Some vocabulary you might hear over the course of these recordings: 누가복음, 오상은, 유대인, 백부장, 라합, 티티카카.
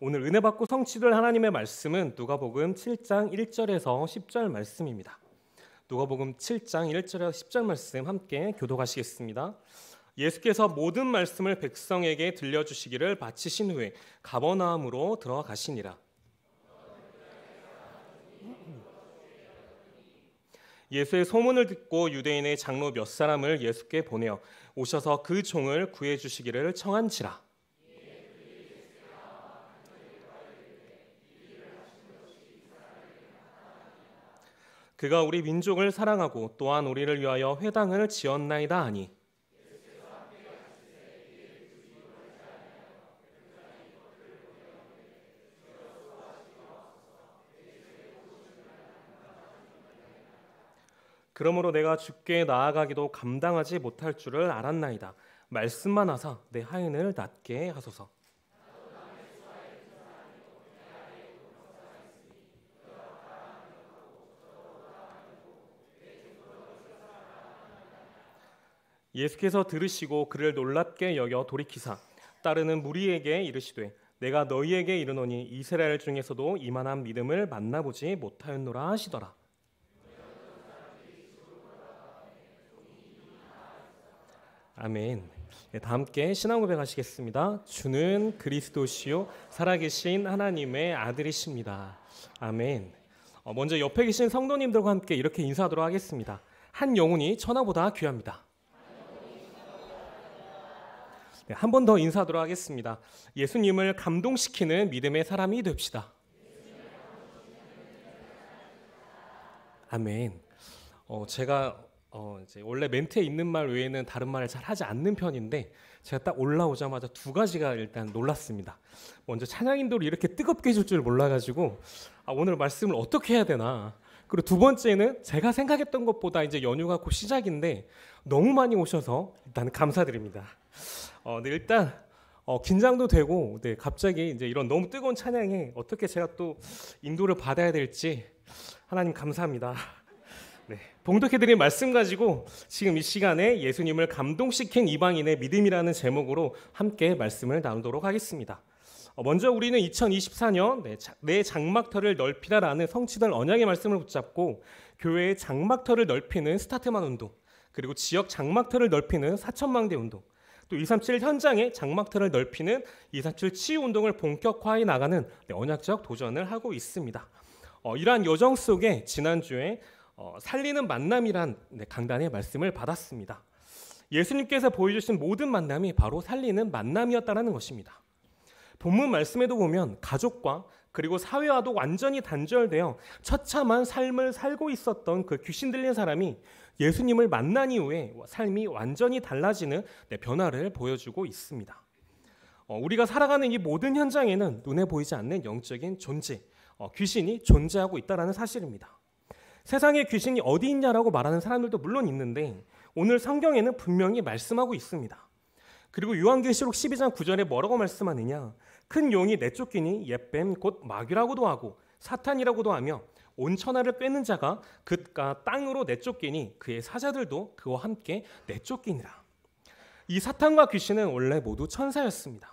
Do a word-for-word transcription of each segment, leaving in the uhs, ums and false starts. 오늘 은혜 받고 성취될 하나님의 말씀은 누가복음 칠 장 일 절에서 십 절 말씀입니다. 누가복음 칠 장 일 절에서 십 절 말씀 함께 교독하시겠습니다. 예수께서 모든 말씀을 백성에게 들려주시기를 마치신 후에 가버나움으로 들어가시니라. 예수의 소문을 듣고 유대인의 장로 몇 사람을 예수께 보내어 오셔서 그 종을 구해주시기를 청한지라. 그가 우리 민족을 사랑하고 또한 우리를 위하여 회당을 지었나이다 하니, 그러므로 내가 주께 나아가기도 감당하지 못할 줄을 알았나이다. 말씀만 하사 내 하인을 낫게 하소서. 예수께서 들으시고 그를 놀랍게 여겨 돌이키사 따르는 무리에게 이르시되, 내가 너희에게 이르노니 이스라엘 중에서도 이만한 믿음을 만나보지 못하였노라 하시더라. 아멘. 네, 다 함께 신앙 고백하시겠습니다. 주는 그리스도시요 살아계신 하나님의 아들이십니다. 아멘. 어, 먼저 옆에 계신 성도님들과 함께 이렇게 인사하도록 하겠습니다. 한 영혼이 천하보다 귀합니다. 네, 한 번 더 인사하도록 하겠습니다. 예수님을 감동시키는 믿음의 사람이 됩시다. 아멘. 어, 제가 어, 이제 원래 멘트에 있는 말 외에는 다른 말을 잘 하지 않는 편인데, 제가 딱 올라오자마자 두 가지가 일단 놀랐습니다. 먼저 찬양 인도를 이렇게 뜨겁게 해줄 줄 몰라가지고 아, 오늘 말씀을 어떻게 해야 되나. 그리고 두 번째는 제가 생각했던 것보다 이제 연휴가 곧 시작인데 너무 많이 오셔서 일단 감사드립니다. 어, 네, 일단 어, 긴장도 되고, 네, 갑자기 이제 이런 너무 뜨거운 찬양에 어떻게 제가 또 인도를 받아야 될지, 하나님 감사합니다. 네, 봉독해드린 말씀 가지고 지금 이 시간에 예수님을 감동시킨 이방인의 믿음이라는 제목으로 함께 말씀을 나누도록 하겠습니다. 먼저 우리는 이천이십사 년 내 장막터를 넓히라라는 성취된 언약의 말씀을 붙잡고, 교회의 장막터를 넓히는 스타트만 운동, 그리고 지역 장막터를 넓히는 사천망대 운동, 또 이백삼십칠 현장의 장막터를 넓히는 이백삼십칠 치유 운동을 본격화해 나가는 언약적 도전을 하고 있습니다. 어, 이러한 여정 속에 지난주에 어, 살리는 만남이란 네, 강단의 말씀을 받았습니다. 예수님께서 보여주신 모든 만남이 바로 살리는 만남이었다는 것입니다. 본문 말씀에도 보면 가족과 그리고 사회와도 완전히 단절되어 처참한 삶을 살고 있었던 그 귀신 들린 사람이 예수님을 만난 이후에 삶이 완전히 달라지는 네, 변화를 보여주고 있습니다. 어, 우리가 살아가는 이 모든 현장에는 눈에 보이지 않는 영적인 존재, 어, 귀신이 존재하고 있다는 사실입니다. 세상에 귀신이 어디 있냐라고 말하는 사람들도 물론 있는데, 오늘 성경에는 분명히 말씀하고 있습니다. 그리고 요한계시록 십이 장 구 절에 뭐라고 말씀하느냐, 큰 용이 내쫓기니 옛뱀 곧 마귀라고도 하고 사탄이라고도 하며 온 천하를 꿰는 자가 그가 땅으로 내쫓기니 그의 사자들도 그와 함께 내쫓기니라. 이 사탄과 귀신은 원래 모두 천사였습니다.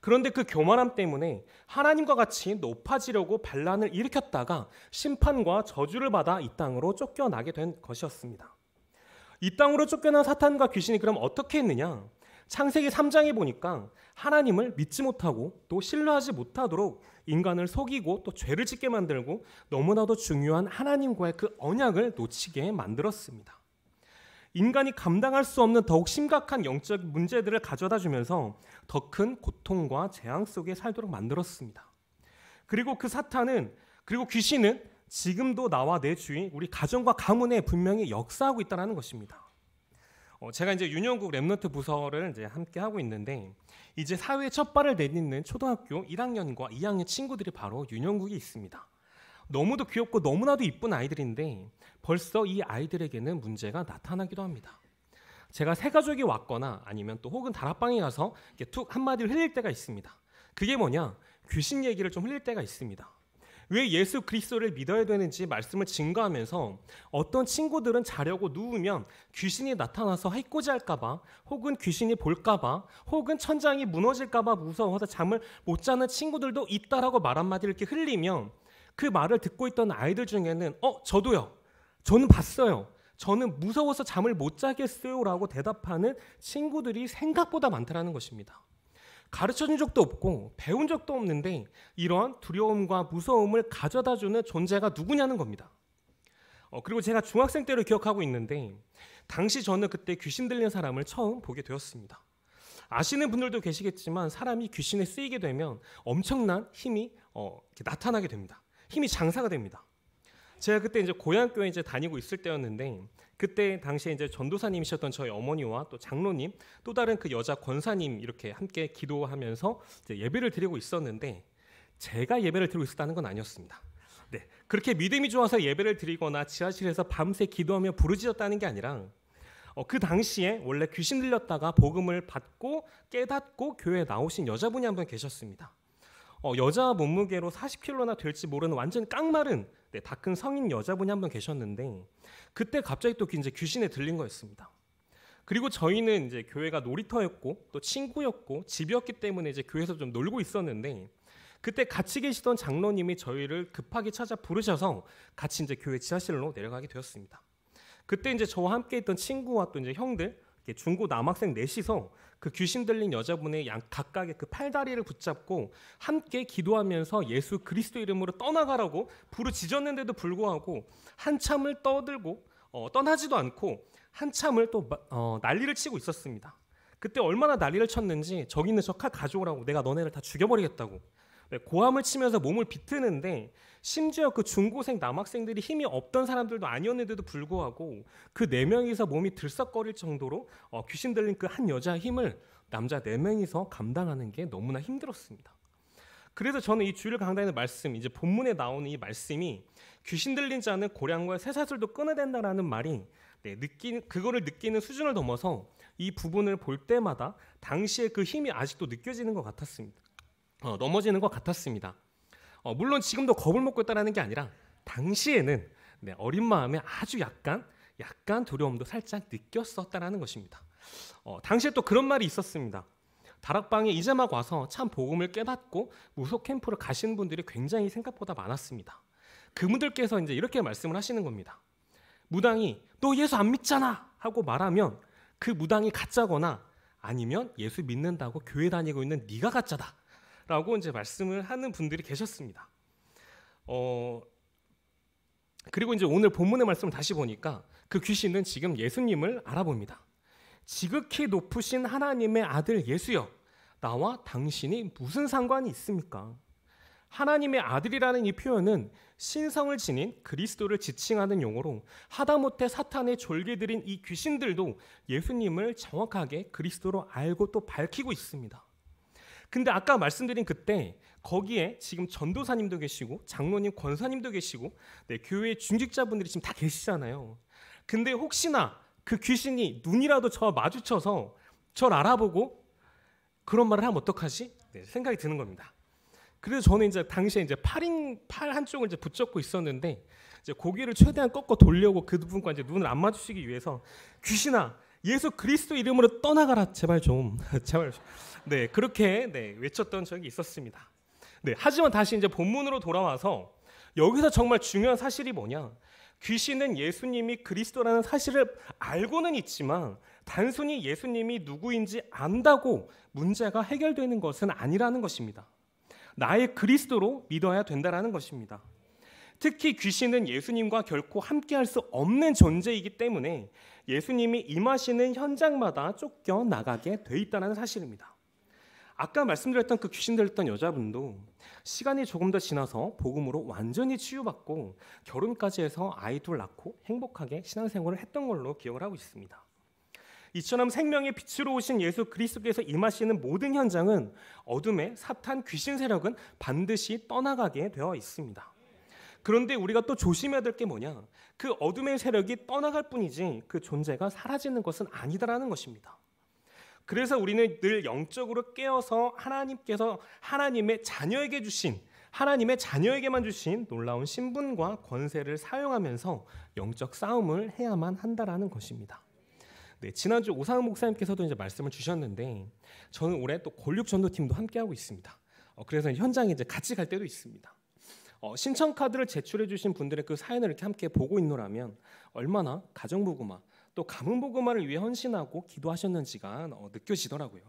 그런데 그 교만함 때문에 하나님과 같이 높아지려고 반란을 일으켰다가 심판과 저주를 받아 이 땅으로 쫓겨나게 된 것이었습니다. 이 땅으로 쫓겨난 사탄과 귀신이 그럼 어떻게 했느냐? 창세기 삼 장에 보니까 하나님을 믿지 못하고 또 신뢰하지 못하도록 인간을 속이고 또 죄를 짓게 만들고, 너무나도 중요한 하나님과의 그 언약을 놓치게 만들었습니다. 인간이 감당할 수 없는 더욱 심각한 영적 문제들을 가져다 주면서 더 큰 고통과 재앙 속에 살도록 만들었습니다. 그리고 그 사탄은, 그리고 귀신은 지금도 나와 내 주위, 우리 가정과 가문에 분명히 역사하고 있다는 것입니다. 어, 제가 이제 윤영국 랩런트 부서를 이제 함께 하고 있는데, 이제 사회의 첫 발을 내딛는 초등학교 일 학년과 이 학년 친구들이 바로 윤영국이 있습니다. 너무도 귀엽고 너무나도 이쁜 아이들인데 벌써 이 아이들에게는 문제가 나타나기도 합니다. 제가 새가족이 왔거나 아니면 또 혹은 다락방에 가서 이렇게 툭 한마디를 흘릴 때가 있습니다. 그게 뭐냐? 귀신 얘기를 좀 흘릴 때가 있습니다. 왜 예수 그리스도를 믿어야 되는지 말씀을 증거하면서 어떤 친구들은 자려고 누우면 귀신이 나타나서 해코지할까봐 혹은 귀신이 볼까봐 혹은 천장이 무너질까봐 무서워서 잠을 못 자는 친구들도 있다라고 말 한마디를 이렇게 흘리면 그 말을 듣고 있던 아이들 중에는 어? 저도요. 저는 봤어요. 저는 무서워서 잠을 못 자겠어요 라고 대답하는 친구들이 생각보다 많다라는 것입니다. 가르쳐준 적도 없고 배운 적도 없는데 이러한 두려움과 무서움을 가져다주는 존재가 누구냐는 겁니다. 어, 그리고 제가 중학생 때를 기억하고 있는데 당시 저는 그때 귀신 들린 사람을 처음 보게 되었습니다. 아시는 분들도 계시겠지만 사람이 귀신에 쓰이게 되면 엄청난 힘이 어, 이렇게 나타나게 됩니다. 힘이 장사가 됩니다. 제가 그때 이제 고향교회 이제 다니고 있을 때였는데 그때 당시에 이제 전도사님이셨던 저희 어머니와 또 장로님 또 다른 그 여자 권사님 이렇게 함께 기도하면서 이제 예배를 드리고 있었는데 제가 예배를 드리고 있었다는 건 아니었습니다. 네, 그렇게 믿음이 좋아서 예배를 드리거나 지하실에서 밤새 기도하며 부르짖었다는 게 아니라 어, 그 당시에 원래 귀신 들렸다가 복음을 받고 깨닫고 교회에 나오신 여자분이 한 분 계셨습니다. 어, 여자 몸무게로 사십 킬로그램나 될지 모르는 완전 깡마른 네, 다 큰 성인 여자분이 한 분 계셨는데 그때 갑자기 또 이제 귀신에 들린 거였습니다. 그리고 저희는 이제 교회가 놀이터였고 또 친구였고 집이었기 때문에 이제 교회에서 좀 놀고 있었는데 그때 같이 계시던 장로님이 저희를 급하게 찾아 부르셔서 같이 이제 교회 지하실로 내려가게 되었습니다. 그때 이제 저와 함께 있던 친구와 또 이제 형들 중고 남학생 넷이서 그 귀신 들린 여자분의 양 각각의 그 팔다리를 붙잡고 함께 기도하면서 예수 그리스도 이름으로 떠나가라고 부르짖었는데도 불구하고 한참을 떠들고 어, 떠나지도 않고 한참을 또 어, 난리를 치고 있었습니다. 그때 얼마나 난리를 쳤는지 저기 있는 저 칼 가져오라고 내가 너네를 다 죽여버리겠다고 고함을 치면서 몸을 비트는데 심지어 그 중고생 남학생들이 힘이 없던 사람들도 아니었는데도 불구하고 그 네 명이서 몸이 들썩거릴 정도로 어, 귀신 들린 그 한 여자의 힘을 남자 네 명이서 감당하는 게 너무나 힘들었습니다. 그래서 저는 이 주일 강단의 말씀, 이제 본문에 나오는 이 말씀이 귀신 들린 자는 고량과 쇠사슬도 끊어댄다라는 말이 네, 느끼, 그거를 느끼는 수준을 넘어서 이 부분을 볼 때마다 당시의 그 힘이 아직도 느껴지는 것 같았습니다. 어, 넘어지는 것 같았습니다. 어, 물론 지금도 겁을 먹고 있다는 게 아니라 당시에는 네, 어린 마음에 아주 약간 약간 두려움도 살짝 느꼈었다는 것입니다. 어, 당시에 또 그런 말이 있었습니다. 다락방에 이제 막 와서 참 복음을 깨닫고 무속 캠프를 가시는 분들이 굉장히 생각보다 많았습니다. 그분들께서 이제 이렇게 말씀을 하시는 겁니다. 무당이 너 예수 안 믿잖아 하고 말하면 그 무당이 가짜거나 아니면 예수 믿는다고 교회 다니고 있는 네가 가짜다 라고 이제 말씀을 하는 분들이 계셨습니다. 어, 그리고 이제 오늘 본문의 말씀을 다시 보니까 그 귀신은 지금 예수님을 알아봅니다. 지극히 높으신 하나님의 아들 예수여, 나와 당신이 무슨 상관이 있습니까? 하나님의 아들이라는 이 표현은 신성을 지닌 그리스도를 지칭하는 용어로 하다못해 사탄에 졸개들인 이 귀신들도 예수님을 정확하게 그리스도로 알고 또 밝히고 있습니다. 근데 아까 말씀드린 그때 거기에 지금 전도사님도 계시고 장로님, 권사님도 계시고 네, 교회 중직자분들이 지금 다 계시잖아요. 근데 혹시나 그 귀신이 눈이라도 저와 마주쳐서 저를 알아보고 그런 말을 하면 어떡하지? 네, 생각이 드는 겁니다. 그래서 저는 이제 당시에 이제 팔인, 팔 한쪽을 이제 붙잡고 있었는데 이제 고개를 최대한 꺾어 돌려고 그 부분과 이제 눈을 안 마주치기 위해서 귀신아 예수 그리스도 이름으로 떠나가라 제발 좀 제발 네 그렇게 네, 외쳤던 적이 있었습니다. 네 하지만 다시 이제 본문으로 돌아와서 여기서 정말 중요한 사실이 뭐냐? 귀신은 예수님이 그리스도라는 사실을 알고는 있지만 단순히 예수님이 누구인지 안다고 문제가 해결되는 것은 아니라는 것입니다. 나의 그리스도로 믿어야 된다라는 것입니다. 특히 귀신은 예수님과 결코 함께할 수 없는 존재이기 때문에 예수님이 임하시는 현장마다 쫓겨나가게 돼 있다는 사실입니다. 아까 말씀드렸던 그 귀신 들렸던 여자분도 시간이 조금 더 지나서 복음으로 완전히 치유받고 결혼까지 해서 아이 둘 낳고 행복하게 신앙생활을 했던 걸로 기억을 하고 있습니다. 이처럼 생명의 빛으로 오신 예수 그리스도께서 임하시는 모든 현장은 어둠의 사탄 귀신 세력은 반드시 떠나가게 되어 있습니다. 그런데 우리가 또 조심해야 될 게 뭐냐? 그 어둠의 세력이 떠나갈 뿐이지 그 존재가 사라지는 것은 아니다라는 것입니다. 그래서 우리는 늘 영적으로 깨어서 하나님께서 하나님의 자녀에게 주신 하나님의 자녀에게만 주신 놀라운 신분과 권세를 사용하면서 영적 싸움을 해야만 한다라는 것입니다. 네, 지난주 오상은 목사님께서도 이제 말씀을 주셨는데 저는 올해 또 골육 전도팀도 함께하고 있습니다. 어, 그래서 현장에 이제 같이 갈 때도 있습니다. 어, 신청 카드를 제출해 주신 분들의 그 사연을 이렇게 함께 보고 있노라면 얼마나 가정 복음화 또 가문 복음화를 위해 헌신하고 기도하셨는지가 어, 느껴지더라고요.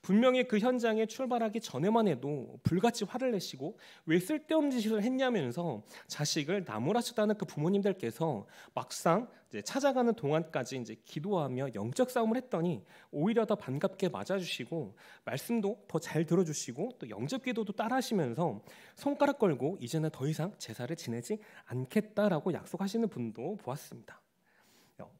분명히 그 현장에 출발하기 전에만 해도 불같이 화를 내시고 왜 쓸데없는 짓을 했냐면서 자식을 나무라셨다는 그 부모님들께서 막상 이제 찾아가는 동안까지 이제 기도하며 영적 싸움을 했더니 오히려 더 반갑게 맞아주시고 말씀도 더 잘 들어주시고 또 영접 기도도 따라하시면서 손가락 걸고 이제는 더 이상 제사를 지내지 않겠다라고 약속하시는 분도 보았습니다.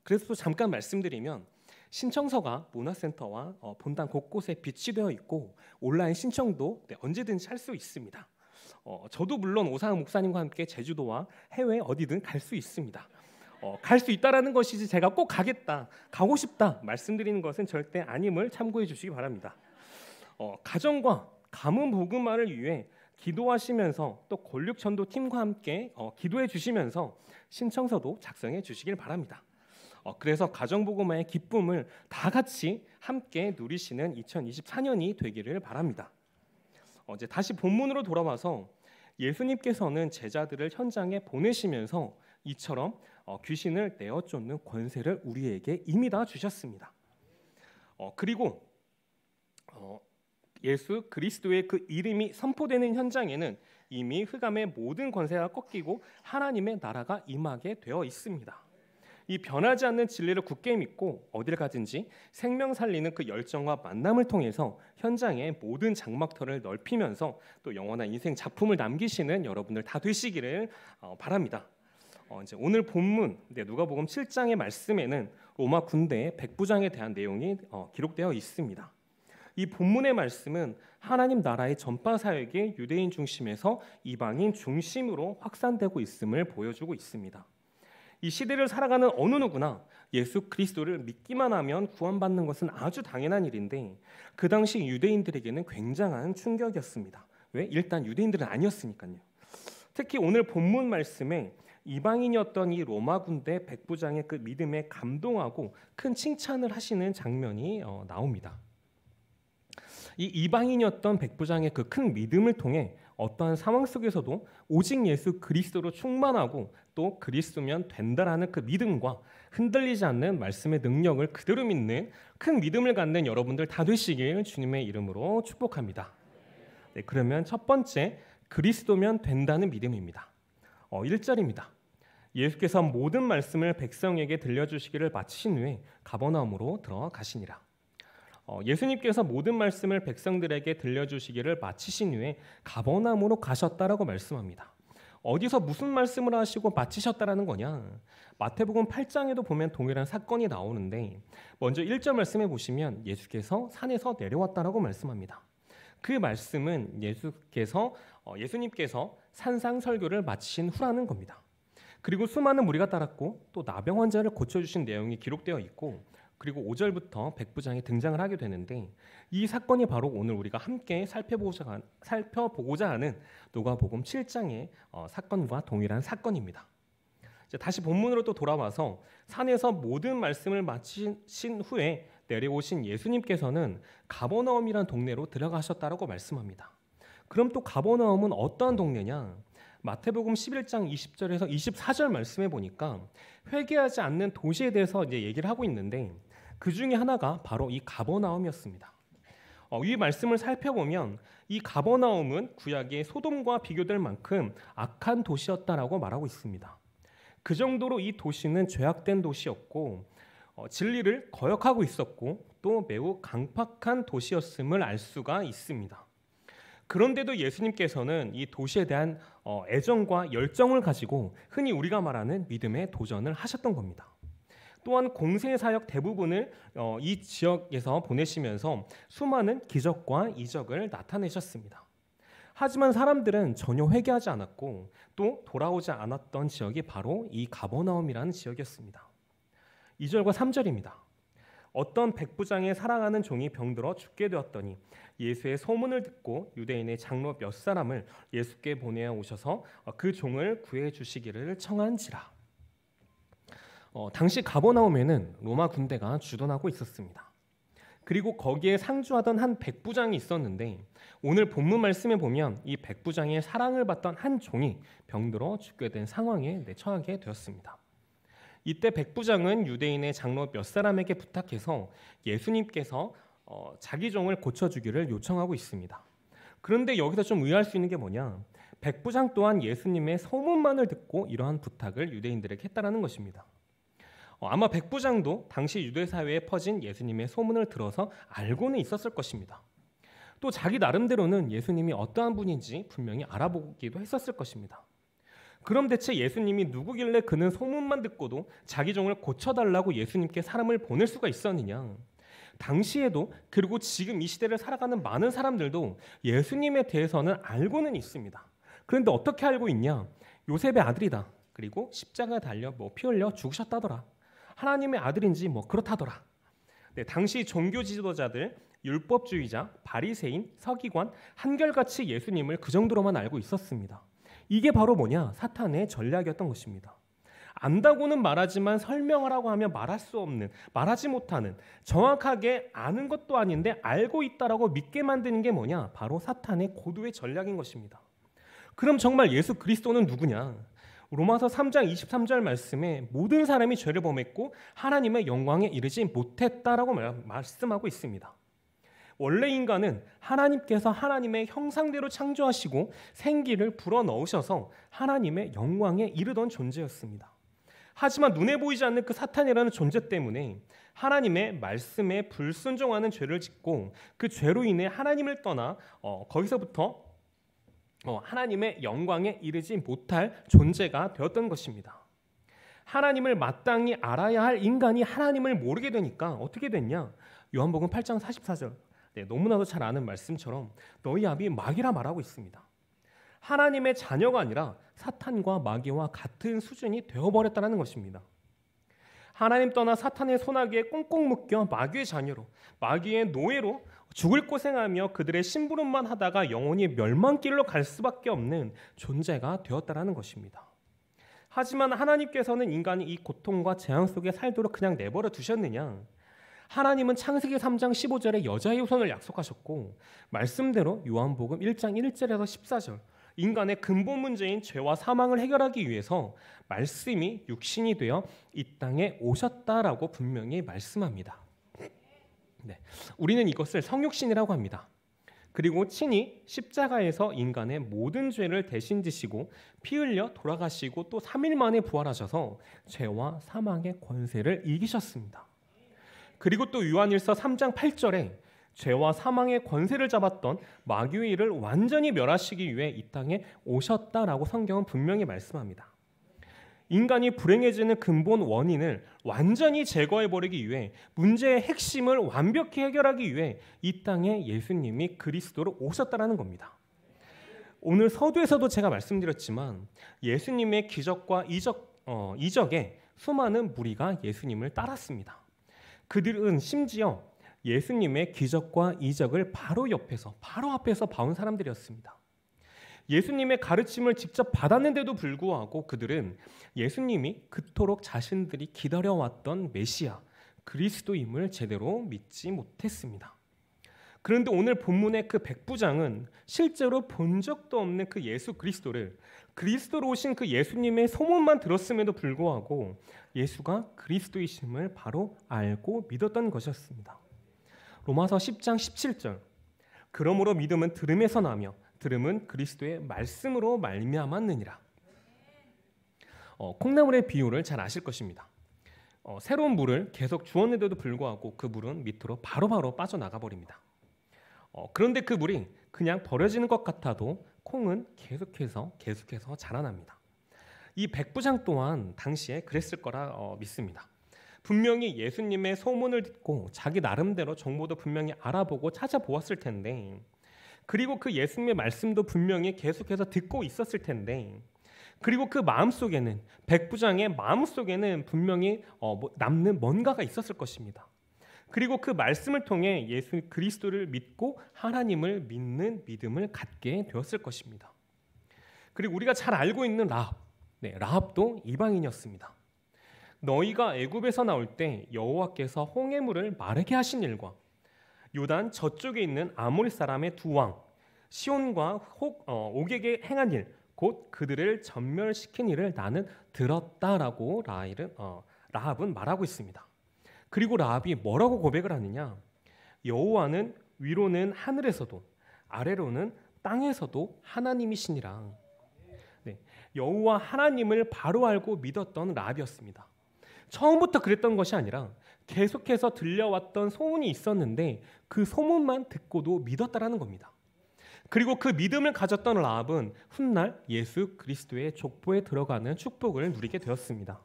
그래서 또 잠깐 말씀드리면 신청서가 문화센터와 본당 곳곳에 비치되어 있고 온라인 신청도 언제든지 할 수 있습니다. 어, 저도 물론 오상은 목사님과 함께 제주도와 해외 어디든 갈 수 있습니다. 어, 갈 수 있다라는 것이지 제가 꼭 가겠다, 가고 싶다 말씀드리는 것은 절대 아님을 참고해 주시기 바랍니다. 어, 가정과 가문 복음화를 위해 기도하시면서 또 권력 전도팀과 함께 어, 기도해 주시면서 신청서도 작성해 주시길 바랍니다. 어, 그래서 가정복음화의 기쁨을 다 같이 함께 누리시는 이천이십사 년이 되기를 바랍니다. 어, 이제 다시 본문으로 돌아와서 예수님께서는 제자들을 현장에 보내시면서 이처럼 어, 귀신을 내어쫓는 권세를 우리에게 이미 다 주셨습니다. 어, 그리고 어, 예수 그리스도의 그 이름이 선포되는 현장에는 이미 흑암의 모든 권세가 꺾이고 하나님의 나라가 임하게 되어 있습니다. 이 변하지 않는 진리를 굳게 믿고 어딜 가든지 생명 살리는 그 열정과 만남을 통해서 현장의 모든 장막터를 넓히면서 또 영원한 인생 작품을 남기시는 여러분들 다 되시기를 바랍니다. 어, 이제 오늘 본문 네, 누가복음 칠 장의 말씀에는 로마 군대의 백부장에 대한 내용이 어, 기록되어 있습니다. 이 본문의 말씀은 하나님 나라의 전파 사역이 유대인 중심에서 이방인 중심으로 확산되고 있음을 보여주고 있습니다. 이 시대를 살아가는 어느 누구나 예수 그리스도를 믿기만 하면 구원받는 것은 아주 당연한 일인데 그 당시 유대인들에게는 굉장한 충격이었습니다. 왜? 일단 유대인들은 아니었으니까요. 특히 오늘 본문 말씀에 이방인이었던 이 로마 군대 백부장의 그 믿음에 감동하고 큰 칭찬을 하시는 장면이 어, 나옵니다. 이 이방인이었던 백부장의 그 큰 믿음을 통해 어떠한 상황 속에서도 오직 예수 그리스도로 충만하고 또 그리스도면 된다라는 그 믿음과 흔들리지 않는 말씀의 능력을 그대로 믿는 큰 믿음을 갖는 여러분들 다 되시길 주님의 이름으로 축복합니다. 네, 그러면 첫 번째 그리스도면 된다는 믿음입니다. 어, 일 절입니다. 예수께서 모든 말씀을 백성에게 들려주시기를 마치신 후에 가버나움으로 들어가시니라. 예수님께서 모든 말씀을 백성들에게 들려주시기를 마치신 후에 가버나움으로 가셨다라고 말씀합니다. 어디서 무슨 말씀을 하시고 마치셨다라는 거냐? 마태복음 팔 장에도 보면 동일한 사건이 나오는데 먼저 일 절 말씀해 보시면 예수께서 산에서 내려왔다라고 말씀합니다. 그 말씀은 예수께서 예수님께서 산상 설교를 마치신 후라는 겁니다. 그리고 수많은 무리가 따랐고 또 나병 환자를 고쳐주신 내용이 기록되어 있고 그리고 오 절부터 백부장이 등장을 하게 되는데 이 사건이 바로 오늘 우리가 함께 살펴보고자, 살펴보고자 하는 누가복음 칠 장의 어, 사건과 동일한 사건입니다. 이제 다시 본문으로 또 돌아와서 산에서 모든 말씀을 마치신 후에 내려오신 예수님께서는 가버나움이라는 동네로 들어가셨다라고 말씀합니다. 그럼 또 가버나움은 어떠한 동네냐? 마태복음 십일 장 이십 절에서 이십사 절 말씀해 보니까 회개하지 않는 도시에 대해서 이제 얘기를 하고 있는데 그 중에 하나가 바로 이 가버나움이었습니다. 어, 이 말씀을 살펴보면 이 가버나움은 구약의 소돔과 비교될 만큼 악한 도시였다라고 말하고 있습니다. 그 정도로 이 도시는 죄악된 도시였고 어, 진리를 거역하고 있었고 또 매우 강팍한 도시였음을 알 수가 있습니다. 그런데도 예수님께서는 이 도시에 대한 애정과 열정을 가지고 흔히 우리가 말하는 믿음의 도전을 하셨던 겁니다. 또한 공생의 사역 대부분을 이 지역에서 보내시면서 수많은 기적과 이적을 나타내셨습니다. 하지만 사람들은 전혀 회개하지 않았고 또 돌아오지 않았던 지역이 바로 이 가버나움이라는 지역이었습니다. 이 절과 삼 절입니다. 어떤 백부장의 사랑하는 종이 병들어 죽게 되었더니 예수의 소문을 듣고 유대인의 장로 몇 사람을 예수께 보내어 오셔서 그 종을 구해 주시기를 청한지라. 어, 당시 가버나움에는 로마 군대가 주둔하고 있었습니다. 그리고 거기에 상주하던 한 백부장이 있었는데 오늘 본문 말씀에 보면 이 백부장의 사랑을 받던 한 종이 병들어 죽게 된 상황에 처하게 되었습니다. 이때 백부장은 유대인의 장로 몇 사람에게 부탁해서 예수님께서 어, 자기 종을 고쳐주기를 요청하고 있습니다. 그런데 여기서 좀 의아할 수 있는 게 뭐냐? 백부장 또한 예수님의 소문만을 듣고 이러한 부탁을 유대인들에게 했다라는 것입니다. 아마 백부장도 당시 유대사회에 퍼진 예수님의 소문을 들어서 알고는 있었을 것입니다. 또 자기 나름대로는 예수님이 어떠한 분인지 분명히 알아보기도 했었을 것입니다. 그럼 대체 예수님이 누구길래 그는 소문만 듣고도 자기 종을 고쳐달라고 예수님께 사람을 보낼 수가 있었느냐? 당시에도 그리고 지금 이 시대를 살아가는 많은 사람들도 예수님에 대해서는 알고는 있습니다. 그런데 어떻게 알고 있냐? 요셉의 아들이다. 그리고 십자가에 달려 뭐 피 흘려 죽으셨다더라. 하나님의 아들인지 뭐 그렇다더라. 네, 당시 종교 지도자들, 율법주의자, 바리새인, 서기관 한결같이 예수님을 그 정도로만 알고 있었습니다. 이게 바로 뭐냐? 사탄의 전략이었던 것입니다. 안다고는 말하지만 설명하라고 하면 말할 수 없는, 말하지 못하는, 정확하게 아는 것도 아닌데 알고 있다라고 믿게 만드는 게 뭐냐? 바로 사탄의 고도의 전략인 것입니다. 그럼 정말 예수 그리스도는 누구냐? 로마서 삼 장 이십삼 절 말씀에 모든 사람이 죄를 범했고 하나님의 영광에 이르지 못했다라고 말씀하고 있습니다. 원래 인간은 하나님께서 하나님의 형상대로 창조하시고 생기를 불어넣으셔서 하나님의 영광에 이르던 존재였습니다. 하지만 눈에 보이지 않는 그 사탄이라는 존재 때문에 하나님의 말씀에 불순종하는 죄를 짓고 그 죄로 인해 하나님을 떠나 어, 거기서부터 어, 하나님의 영광에 이르지 못할 존재가 되었던 것입니다. 하나님을 마땅히 알아야 할 인간이 하나님을 모르게 되니까 어떻게 됐냐? 요한복음 팔 장 사십사 절, 네, 너무나도 잘 아는 말씀처럼 너희 앞이 마귀라 말하고 있습니다. 하나님의 자녀가 아니라 사탄과 마귀와 같은 수준이 되어버렸다는 것입니다. 하나님 떠나 사탄의 손아귀에 꽁꽁 묶여 마귀의 자녀로, 마귀의 노예로 죽을 고생하며 그들의 심부름만 하다가 영혼이 멸망길로 갈 수밖에 없는 존재가 되었다라는 것입니다. 하지만 하나님께서는 인간이 이 고통과 재앙 속에 살도록 그냥 내버려 두셨느냐? 하나님은 창세기 삼 장 십오 절에 여자의 후손을 약속하셨고 말씀대로 요한복음 일 장 일 절에서 십사 절 인간의 근본 문제인 죄와 사망을 해결하기 위해서 말씀이 육신이 되어 이 땅에 오셨다라고 분명히 말씀합니다. 네, 우리는 이것을 성육신이라고 합니다. 그리고 친히 십자가에서 인간의 모든 죄를 대신 지시고 피 흘려 돌아가시고 또 삼 일 만에 부활하셔서 죄와 사망의 권세를 이기셨습니다. 그리고 또 요한일서 삼 장 팔 절에 죄와 사망의 권세를 잡았던 마귀의 일을 완전히 멸하시기 위해 이 땅에 오셨다라고 성경은 분명히 말씀합니다. 인간이 불행해지는 근본 원인을 완전히 제거해버리기 위해 문제의 핵심을 완벽히 해결하기 위해 이 땅에 예수님이 그리스도로 오셨다라는 겁니다. 오늘 서두에서도 제가 말씀드렸지만 예수님의 기적과 이적, 어, 이적에 수많은 무리가 예수님을 따랐습니다. 그들은 심지어 예수님의 기적과 이적을 바로 옆에서, 바로 앞에서 봐온 사람들이었습니다. 예수님의 가르침을 직접 받았는데도 불구하고 그들은 예수님이 그토록 자신들이 기다려왔던 메시아, 그리스도임을 제대로 믿지 못했습니다. 그런데 오늘 본문의 그 백부장은 실제로 본 적도 없는 그 예수 그리스도를, 그리스도로 오신 그 예수님의 소문만 들었음에도 불구하고 예수가 그리스도이심을 바로 알고 믿었던 것이었습니다. 로마서 십 장 십칠 절, 그러므로 믿음은 들음에서 나며 들음은 그리스도의 말씀으로 말미암았느니라. 어, 콩나물의 비유를 잘 아실 것입니다. 어, 새로운 물을 계속 주었는데도 불구하고 그 물은 밑으로 바로바로 빠져나가 버립니다. 어, 그런데 그 물이 그냥 버려지는 것 같아도 콩은 계속해서 계속해서 자라납니다. 이 백부장 또한 당시에 그랬을 거라 어, 믿습니다. 분명히 예수님의 소문을 듣고 자기 나름대로 정보도 분명히 알아보고 찾아보았을 텐데, 그리고 그 예수님의 말씀도 분명히 계속해서 듣고 있었을 텐데, 그리고 그 마음속에는, 백부장의 마음속에는 분명히 어, 남는 뭔가가 있었을 것입니다. 그리고 그 말씀을 통해 예수 그리스도를 믿고 하나님을 믿는 믿음을 갖게 되었을 것입니다. 그리고 우리가 잘 알고 있는 라합, 네, 라합도 이방인이었습니다. 너희가 애굽에서 나올 때 여호와께서 홍해물을 마르게 하신 일과 요단 저쪽에 있는 아모리 사람의 두 왕 시온과 혹, 어, 옥에게 행한 일, 곧 그들을 전멸시킨 일을 나는 들었다라고 라합은, 어, 라합은 말하고 있습니다. 그리고 라합이 뭐라고 고백을 하느냐? 여호와는 위로는 하늘에서도 아래로는 땅에서도 하나님이시니라. 네, 여호와 하나님을 바로 알고 믿었던 라합이었습니다. 처음부터 그랬던 것이 아니라 계속해서 들려왔던 소문이 있었는데 그 소문만 듣고도 믿었다라는 겁니다. 그리고 그 믿음을 가졌던 라합은 훗날 예수 그리스도의 족보에 들어가는 축복을 누리게 되었습니다.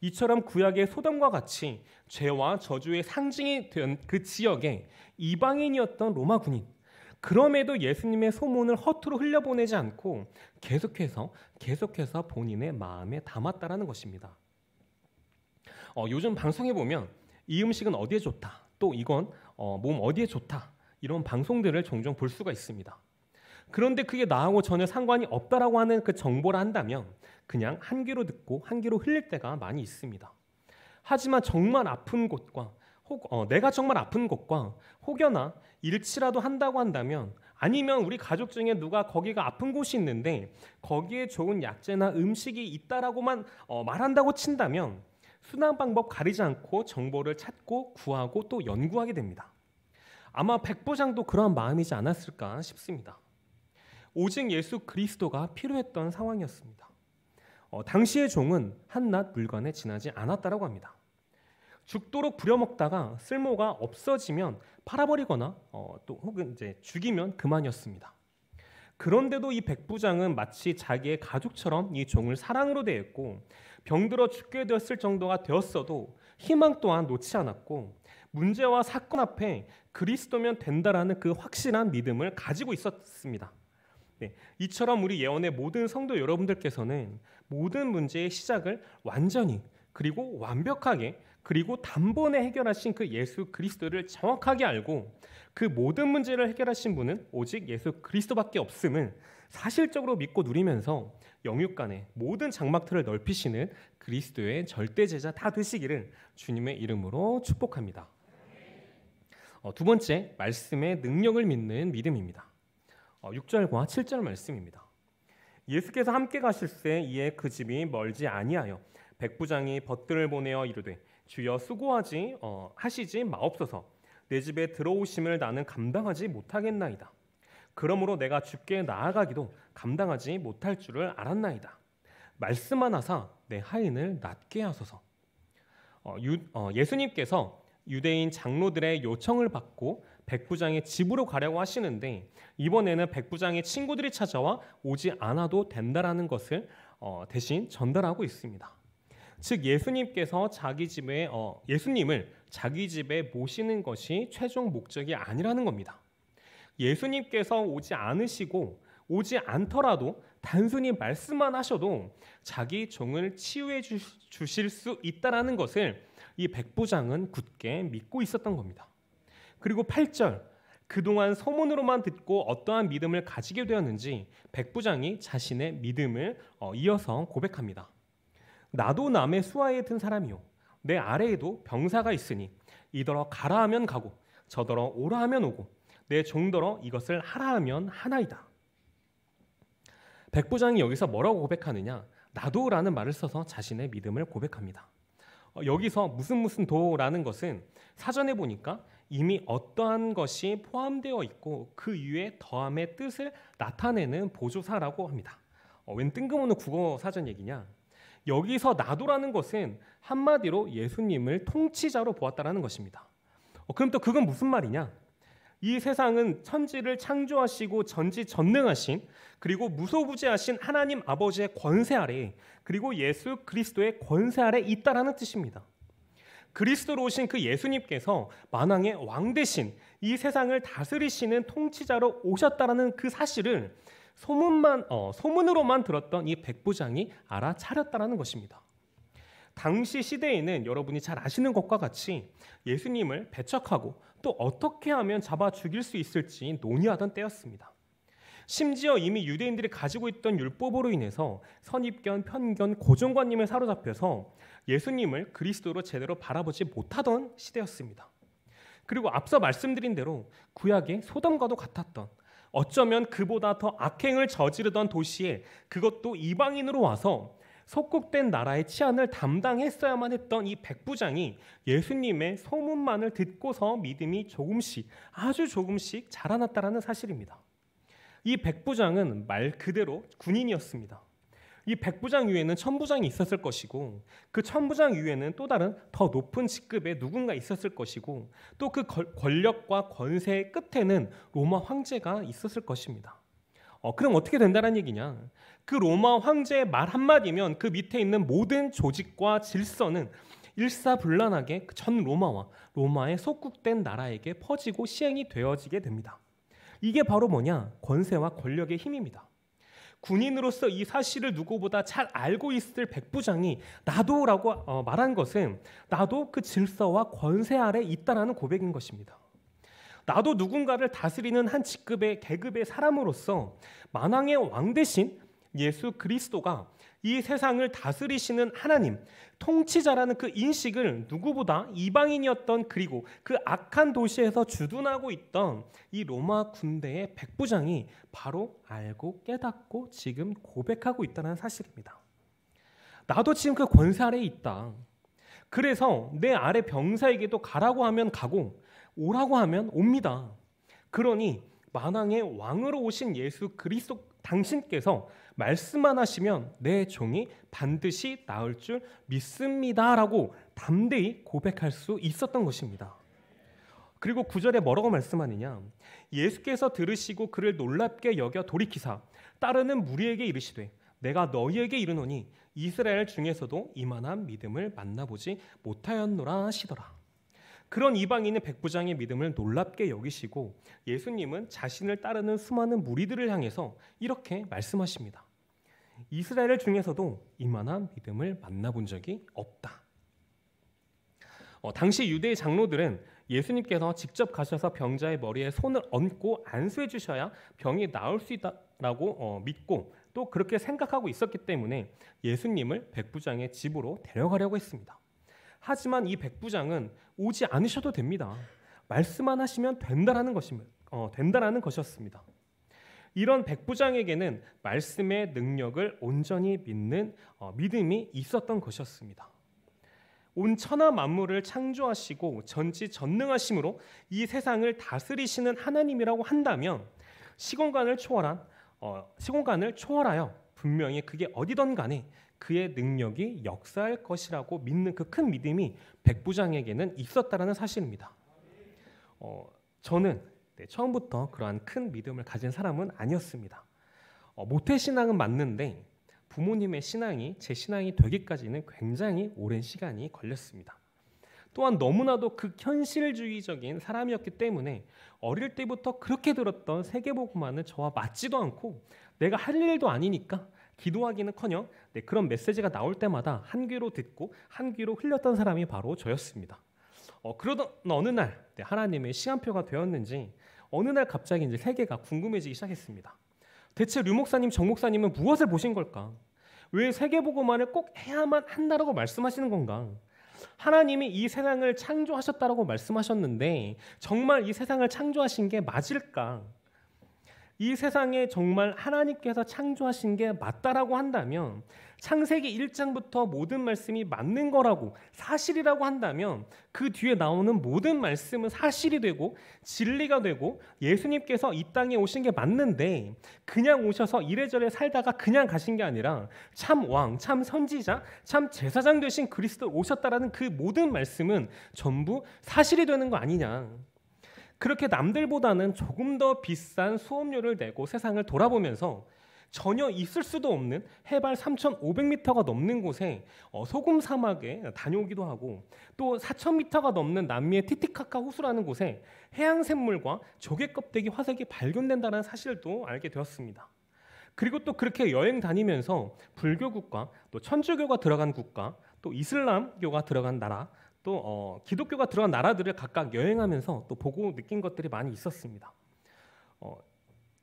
이처럼 구약의 소돔과 같이 죄와 저주의 상징이 된 그 지역에 이방인이었던 로마 군인, 그럼에도 예수님의 소문을 허투루 흘려보내지 않고 계속해서 계속해서 본인의 마음에 담았다라는 것입니다. 어, 요즘 방송에 보면 이 음식은 어디에 좋다, 또 이건 어, 몸 어디에 좋다, 이런 방송들을 종종 볼 수가 있습니다. 그런데 그게 나하고 전혀 상관이 없다라고 하는 그 정보라 한다면 그냥 한 귀로 듣고 한 귀로 흘릴 때가 많이 있습니다. 하지만 정말 아픈 곳과 혹, 어, 내가 정말 아픈 곳과 혹여나 일치라도 한다고 한다면, 아니면 우리 가족 중에 누가 거기가 아픈 곳이 있는데 거기에 좋은 약재나 음식이 있다라고만 어, 말한다고 친다면 순환 방법 가리지 않고 정보를 찾고 구하고 또 연구하게 됩니다. 아마 백부장도 그러한 마음이지 않았을까 싶습니다. 오직 예수 그리스도가 필요했던 상황이었습니다. 어, 당시의 종은 한낱 물간에 지나지 않았다라고 합니다. 죽도록 부려먹다가 쓸모가 없어지면 팔아버리거나 어, 또 혹은 이제 죽이면 그만이었습니다. 그런데도 이 백부장은 마치 자기의 가족처럼 이 종을 사랑으로 대했고, 병들어 죽게 되었을 정도가 되었어도 희망 또한 놓지 않았고, 문제와 사건 앞에 그리스도면 된다라는 그 확실한 믿음을 가지고 있었습니다. 네, 이처럼 우리 예언의 모든 성도 여러분들께서는 모든 문제의 시작을 완전히, 그리고 완벽하게, 그리고 단번에 해결하신 그 예수 그리스도를 정확하게 알고 그 모든 문제를 해결하신 분은 오직 예수 그리스도밖에 없음을 사실적으로 믿고 누리면서 영육간의 모든 장막틀을 넓히시는 그리스도의 절대 제자 다 되시기를 주님의 이름으로 축복합니다. 어, 두 번째, 말씀의 능력을 믿는 믿음입니다. 어, 육 절과 칠 절 말씀입니다. 예수께서 함께 가실새 이에 그 집이 멀지 아니하여 백부장이 벗들을 보내어 이르되, 주여 수고하지 어, 하시지 마옵소서. 내 집에 들어오심을 나는 감당하지 못하겠나이다. 그러므로 내가 주께 나아가기도 감당하지 못할 줄을 알았나이다. 말씀만 하사 내 하인을 낫게 하소서. 어, 유, 어, 예수님께서 유대인 장로들의 요청을 받고 백부장의 집으로 가려고 하시는데, 이번에는 백부장의 친구들이 찾아와 오지 않아도 된다라는 것을 어, 대신 전달하고 있습니다. 즉 예수님께서 자기 집에 어, 예수님을 자기 집에 모시는 것이 최종 목적이 아니라는 겁니다. 예수님께서 오지 않으시고 오지 않더라도 단순히 말씀만 하셔도 자기 종을 치유해 주, 주실 수 있다라는 것을 이 백부장은 굳게 믿고 있었던 겁니다. 그리고 팔 절, 그동안 소문으로만 듣고 어떠한 믿음을 가지게 되었는지 백부장이 자신의 믿음을 어, 이어서 고백합니다. 나도 남의 수하에 든 사람이요, 내 아래에도 병사가 있으니 이더러 가라 하면 가고 저더러 오라 하면 오고 내 종더러 이것을 하라 하면 하나이다. 백부장이 여기서 뭐라고 고백하느냐? 나도라는 말을 써서 자신의 믿음을 고백합니다. 어, 여기서 무슨 무슨 도라는 것은 사전에 보니까 이미 어떠한 것이 포함되어 있고 그 이외에 더함의 뜻을 나타내는 보조사라고 합니다. 어, 웬 뜬금없는 국어 사전 얘기냐? 여기서 나도라는 것은 한마디로 예수님을 통치자로 보았다는 것입니다. 어, 그럼 또 그건 무슨 말이냐? 이 세상은 천지를 창조하시고 전지전능하신, 그리고 무소부재하신 하나님 아버지의 권세 아래, 그리고 예수 그리스도의 권세 아래 있다라는 뜻입니다. 그리스도로 오신 그 예수님께서 만왕의 왕 대신 이 세상을 다스리시는 통치자로 오셨다라는 그 사실을 소문만, 어, 소문으로만 들었던 이 백부장이 알아차렸다라는 것입니다. 당시 시대에는 여러분이 잘 아시는 것과 같이 예수님을 배척하고 또 어떻게 하면 잡아 죽일 수 있을지 논의하던 때였습니다. 심지어 이미 유대인들이 가지고 있던 율법으로 인해서 선입견, 편견, 고정관념에 사로잡혀서 예수님을 그리스도로 제대로 바라보지 못하던 시대였습니다. 그리고 앞서 말씀드린 대로 구약의 소돔과도 같았던, 어쩌면 그보다 더 악행을 저지르던 도시에 그것도 이방인으로 와서 속국된 나라의 치안을 담당했어야만 했던 이 백부장이 예수님의 소문만을 듣고서 믿음이 조금씩, 아주 조금씩 자라났다는 사실입니다. 이 백부장은 말 그대로 군인이었습니다. 이 백부장 위에는 천부장이 있었을 것이고, 그 천부장 위에는 또 다른 더 높은 직급의 누군가 있었을 것이고, 또 그 권력과 권세의 끝에는 로마 황제가 있었을 것입니다. 어, 그럼 어떻게 된다는 얘기냐? 그 로마 황제의 말 한마디면 그 밑에 있는 모든 조직과 질서는 일사불란하게 전 로마와 로마에 속국된 나라에게 퍼지고 시행이 되어지게 됩니다. 이게 바로 뭐냐? 권세와 권력의 힘입니다. 군인으로서 이 사실을 누구보다 잘 알고 있을 백부장이 나도 라고 말한 것은 나도 그 질서와 권세 아래 있다라는 고백인 것입니다. 나도 누군가를 다스리는 한 직급의 계급의 사람으로서 만왕의 왕 대신 예수 그리스도가 이 세상을 다스리시는 하나님, 통치자라는 그 인식을 누구보다 이방인이었던, 그리고 그 악한 도시에서 주둔하고 있던 이 로마 군대의 백부장이 바로 알고 깨닫고 지금 고백하고 있다는 사실입니다. 나도 지금 그 권세 아래에 있다. 그래서 내 아래 병사에게도 가라고 하면 가고 오라고 하면 옵니다. 그러니 만왕의 왕으로 오신 예수 그리스도 당신께서 말씀만 하시면 내 종이 반드시 나을 줄 믿습니다 라고 담대히 고백할 수 있었던 것입니다. 그리고 구 절에 뭐라고 말씀하느냐? 예수께서 들으시고 그를 놀랍게 여겨 돌이키사 따르는 무리에게 이르시되 내가 너희에게 이르노니 이스라엘 중에서도 이만한 믿음을 만나보지 못하였노라 하시더라. 그런 이방인은 백부장의 믿음을 놀랍게 여기시고 예수님은 자신을 따르는 수많은 무리들을 향해서 이렇게 말씀하십니다. 이스라엘 중에서도 이만한 믿음을 만나본 적이 없다. 어, 당시 유대의 장로들은 예수님께서 직접 가셔서 병자의 머리에 손을 얹고 안수해 주셔야 병이 나을 수 있다라고 어, 믿고 또 그렇게 생각하고 있었기 때문에 예수님을 백부장의 집으로 데려가려고 했습니다. 하지만 이 백부장은 오지 않으셔도 됩니다. 말씀만 하시면 된다라는 것입니다. 어, 된다라는 것이었습니다. 이런 백부장에게는 말씀의 능력을 온전히 믿는 어, 믿음이 있었던 것이었습니다. 온 천하 만물을 창조하시고 전지전능하심으로 이 세상을 다스리시는 하나님이라고 한다면 시공간을 초월한 어, 시공간을 초월하여 분명히 그게 어디든 간에 그의 능력이 역사할 것이라고 믿는 그 큰 믿음이 백부장에게는 있었다라는 사실입니다. 어, 저는 네, 처음부터 그러한 큰 믿음을 가진 사람은 아니었습니다. 어, 모태신앙은 맞는데 부모님의 신앙이 제 신앙이 되기까지는 굉장히 오랜 시간이 걸렸습니다. 또한 너무나도 극현실주의적인 사람이었기 때문에 어릴 때부터 그렇게 들었던 세계복음화는 저와 맞지도 않고 내가 할 일도 아니니까 기도하기는커녕 네, 그런 메시지가 나올 때마다 한 귀로 듣고 한 귀로 흘렸던 사람이 바로 저였습니다. 어, 그러던 어느 날 네, 하나님의 시간표가 되었는지 어느 날 갑자기 이제 세계가 궁금해지기 시작했습니다. 대체 류 목사님, 정 목사님은 무엇을 보신 걸까? 왜 세계복음화를 꼭 해야만 한다라고 말씀하시는 건가? 하나님이 이 세상을 창조하셨다라고 말씀하셨는데 정말 이 세상을 창조하신 게 맞을까? 이 세상에 정말 하나님께서 창조하신 게 맞다라고 한다면, 창세기 일 장부터 모든 말씀이 맞는 거라고 사실이라고 한다면 그 뒤에 나오는 모든 말씀은 사실이 되고 진리가 되고 예수님께서 이 땅에 오신 게 맞는데 그냥 오셔서 이래저래 살다가 그냥 가신 게 아니라 참 왕, 참 선지자, 참 제사장 되신 그리스도 오셨다라는 그 모든 말씀은 전부 사실이 되는 거 아니냐. 그렇게 남들보다는 조금 더 비싼 수업료를 내고 세상을 돌아보면서 전혀 있을 수도 없는 해발 삼천오백 미터가 넘는 곳에 소금 사막에 다녀오기도 하고 또 사천 미터가 넘는 남미의 티티카카 호수라는 곳에 해양 샘물과 조개 껍데기 화석이 발견된다는 사실도 알게 되었습니다. 그리고 또 그렇게 여행 다니면서 불교 국가, 또 천주교가 들어간 국가, 또 이슬람교가 들어간 나라, 또 어, 기독교가 들어간 나라들을 각각 여행하면서 또 보고 느낀 것들이 많이 있었습니다. 어,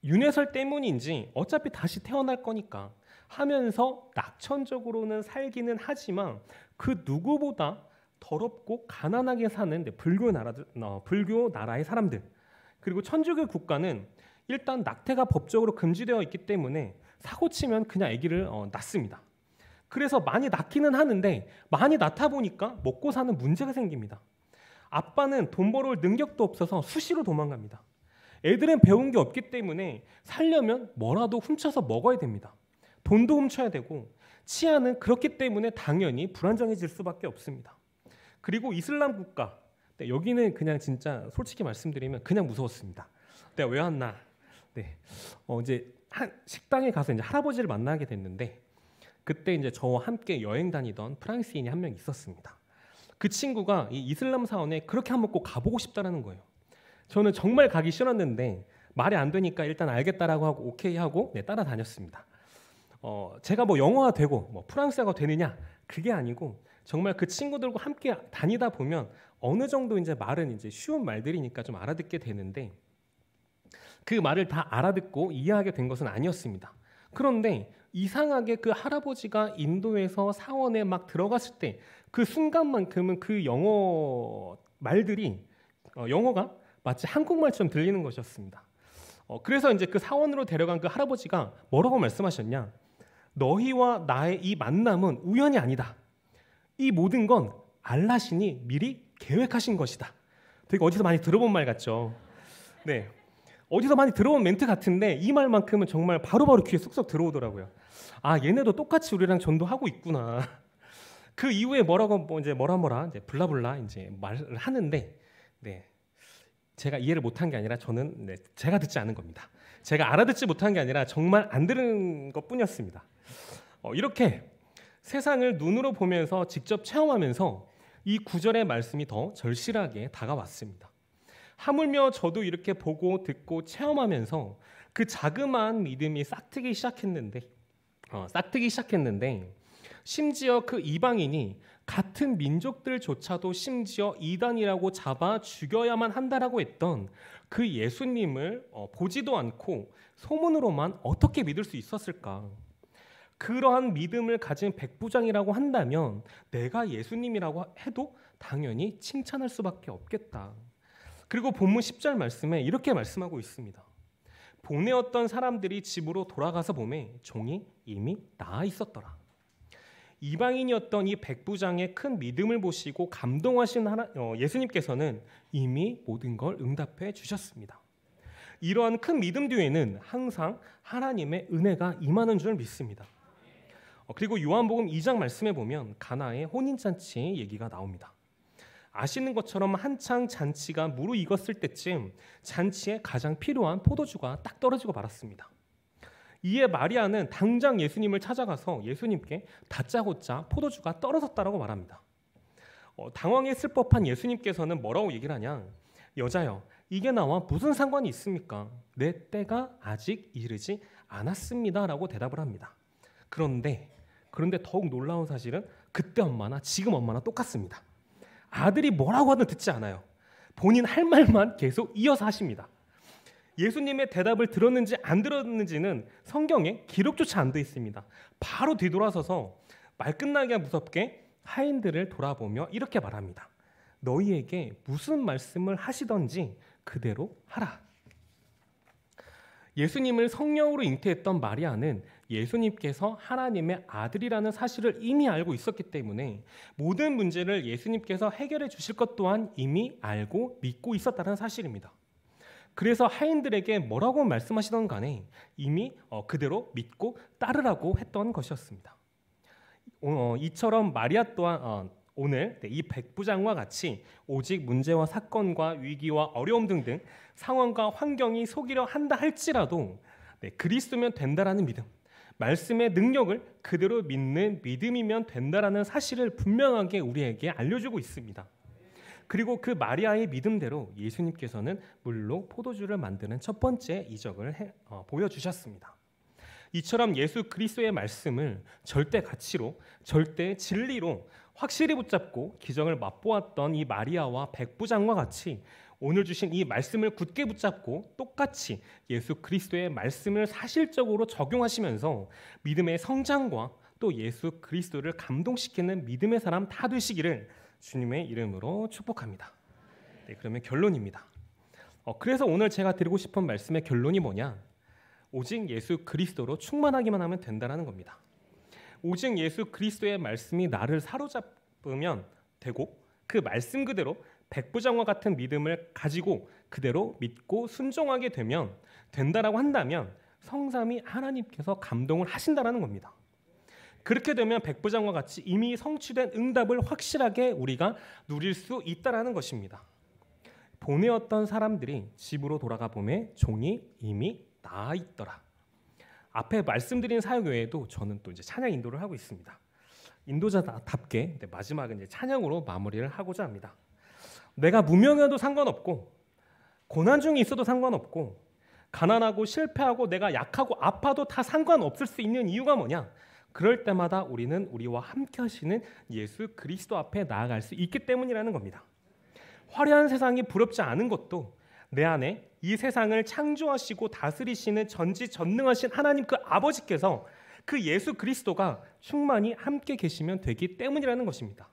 윤회설 때문인지 어차피 다시 태어날 거니까 하면서 낙천적으로는 살기는 하지만 그 누구보다 더럽고 가난하게 사는 불교 나라들, 어, 불교 나라의 사람들, 그리고 천주교 국가는 일단 낙태가 법적으로 금지되어 있기 때문에 사고치면 그냥 아기를 어, 낳습니다. 그래서 많이 낳기는 하는데 많이 낳다 보니까 먹고 사는 문제가 생깁니다. 아빠는 돈 벌어올 능력도 없어서 수시로 도망갑니다. 애들은 배운 게 없기 때문에 살려면 뭐라도 훔쳐서 먹어야 됩니다. 돈도 훔쳐야 되고 치안은 그렇기 때문에 당연히 불안정해질 수밖에 없습니다. 그리고 이슬람 국가, 여기는 그냥 진짜 솔직히 말씀드리면 그냥 무서웠습니다. 내가 왜 왔나? 네, 어, 이제 한 식당에 가서 이제 할아버지를 만나게 됐는데 그때 이제 저와 함께 여행 다니던 프랑스인이 한 명 있었습니다. 그 친구가 이 이슬람 사원에 그렇게 한번 꼭 가보고 싶다라는 거예요. 저는 정말 가기 싫었는데 말이 안 되니까 일단 알겠다라고 하고 오케이 하고 네, 따라다녔습니다. 어, 제가 뭐 영어가 되고 뭐 프랑스어가 되느냐 그게 아니고 정말 그 친구들과 함께 다니다 보면 어느 정도 이제 말은 이제 쉬운 말들이니까 좀 알아듣게 되는데 그 말을 다 알아듣고 이해하게 된 것은 아니었습니다. 그런데 이상하게 그 할아버지가 인도에서 사원에 막 들어갔을 때 그 순간만큼은 그 영어 말들이 어, 영어가 마치 한국말처럼 들리는 것이었습니다. 어, 그래서 이제 그 사원으로 데려간 그 할아버지가 뭐라고 말씀하셨냐? 너희와 나의 이 만남은 우연이 아니다. 이 모든 건 알라신이 미리 계획하신 것이다. 되게 어디서 많이 들어본 말 같죠? 네, 어디서 많이 들어본 멘트 같은데 이 말만큼은 정말 바로바로 귀에 쏙쏙 들어오더라고요. 아, 얘네도 똑같이 우리랑 전도하고 있구나. 그 이후에 뭐라고 뭐 이제 뭐라 뭐라 이제 블라블라 이제 말을 하는데, 네, 제가 이해를 못한 게 아니라 저는 네, 제가 듣지 않은 겁니다. 제가 알아듣지 못한 게 아니라 정말 안 들은 것뿐이었습니다. 어, 이렇게 세상을 눈으로 보면서 직접 체험하면서 이 구절의 말씀이 더 절실하게 다가왔습니다. 하물며 저도 이렇게 보고 듣고 체험하면서 그 자그마한 믿음이 싹트기 시작했는데 어, 싹트기 시작했는데 심지어 그 이방인이 같은 민족들조차도 심지어 이단이라고 잡아 죽여야만 한다라고 했던 그 예수님을 어, 보지도 않고 소문으로만 어떻게 믿을 수 있었을까? 그러한 믿음을 가진 백부장이라고 한다면 내가 예수님이라고 해도 당연히 칭찬할 수밖에 없겠다. 그리고 본문 십 절 말씀에 이렇게 말씀하고 있습니다. 보내었던 사람들이 집으로 돌아가서 보매 종이 이미 나아 있었더라. 이방인이었던 이 백부장의 큰 믿음을 보시고 감동하신 하나, 어, 예수님께서는 이미 모든 걸 응답해 주셨습니다. 이러한 큰 믿음 뒤에는 항상 하나님의 은혜가 임하는 줄 믿습니다. 그리고 요한복음 이 장 말씀에 보면 가나의 혼인잔치 얘기가 나옵니다. 아시는 것처럼 한창 잔치가 무르익었을 때쯤 잔치에 가장 필요한 포도주가 딱 떨어지고 말았습니다. 이에 마리아는 당장 예수님을 찾아가서 예수님께 다짜고짜 포도주가 떨어졌다라고 말합니다. 어, 당황했을 법한 예수님께서는 뭐라고 얘기를 하냐? 여자여, 이게 나와 무슨 상관이 있습니까? 내 때가 아직 이르지 않았습니다 라고 대답을 합니다. 그런데 그런데 더욱 놀라운 사실은 그때 엄마나 지금 엄마나 똑같습니다. 아들이 뭐라고 하든 듣지 않아요. 본인 할 말만 계속 이어서 하십니다. 예수님의 대답을 들었는지 안 들었는지는 성경에 기록조차 안 돼 있습니다. 바로 뒤돌아서서 말 끝나기가 무섭게 하인들을 돌아보며 이렇게 말합니다. 너희에게 무슨 말씀을 하시던지 그대로 하라. 예수님을 성령으로 잉태했던 마리아는 예수님께서 하나님의 아들이라는 사실을 이미 알고 있었기 때문에 모든 문제를 예수님께서 해결해 주실 것 또한 이미 알고 믿고 있었다는 사실입니다. 그래서 하인들에게 뭐라고 말씀하시던 간에 이미 그대로 믿고 따르라고 했던 것이었습니다. 이처럼 마리아 또한 오늘 이 백부장과 같이 오직 문제와 사건과 위기와 어려움 등등 상황과 환경이 속이려 한다 할지라도 그리스도면 된다라는 믿음, 말씀의 능력을 그대로 믿는 믿음이면 된다라는 사실을 분명하게 우리에게 알려주고 있습니다. 그리고 그 마리아의 믿음대로 예수님께서는 물로 포도주를 만드는 첫 번째 이적을 해, 어, 보여주셨습니다. 이처럼 예수 그리스도의 말씀을 절대 가치로, 절대 진리로 확실히 붙잡고 기정을 맛보았던 이 마리아와 백부장과 같이 오늘 주신 이 말씀을 굳게 붙잡고 똑같이 예수 그리스도의 말씀을 사실적으로 적용하시면서 믿음의 성장과 또 예수 그리스도를 감동시키는 믿음의 사람 다 되시기를 주님의 이름으로 축복합니다. 네, 그러면 결론입니다. 어, 그래서 오늘 제가 드리고 싶은 말씀의 결론이 뭐냐? 오직 예수 그리스도로 충만하기만 하면 된다는 겁니다. 오직 예수 그리스도의 말씀이 나를 사로잡으면 되고 그 말씀 그대로 백부장과 같은 믿음을 가지고 그대로 믿고 순종하게 되면 된다라고 한다면 성삼위 하나님께서 감동을 하신다라는 겁니다. 그렇게 되면 백부장과 같이 이미 성취된 응답을 확실하게 우리가 누릴 수 있다라는 것입니다. 보내었던 사람들이 집으로 돌아가 보매 종이 이미 나아 있더라. 앞에 말씀드린 사역 외에도 저는 또 이제 찬양 인도를 하고 있습니다. 인도자답게 마지막은 이제 찬양으로 마무리를 하고자 합니다. 내가 무명해도 상관없고 고난 중에 있어도 상관없고 가난하고 실패하고 내가 약하고 아파도 다 상관없을 수 있는 이유가 뭐냐? 그럴 때마다 우리는 우리와 함께 하시는 예수 그리스도 앞에 나아갈 수 있기 때문이라는 겁니다. 화려한 세상이 부럽지 않은 것도 내 안에 이 세상을 창조하시고 다스리시는 전지전능하신 하나님 그 아버지께서 그 예수 그리스도가 충만히 함께 계시면 되기 때문이라는 것입니다.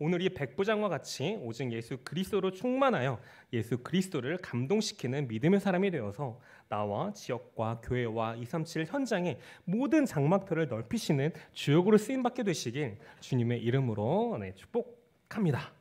오늘 이 백부장과 같이 오직 예수 그리스도로 충만하여 예수 그리스도를 감동시키는 믿음의 사람이 되어서 나와 지역과 교회와 이삼칠 현장의 모든 장막터를 넓히시는 주역으로 쓰임받게 되시길 주님의 이름으로 축복합니다.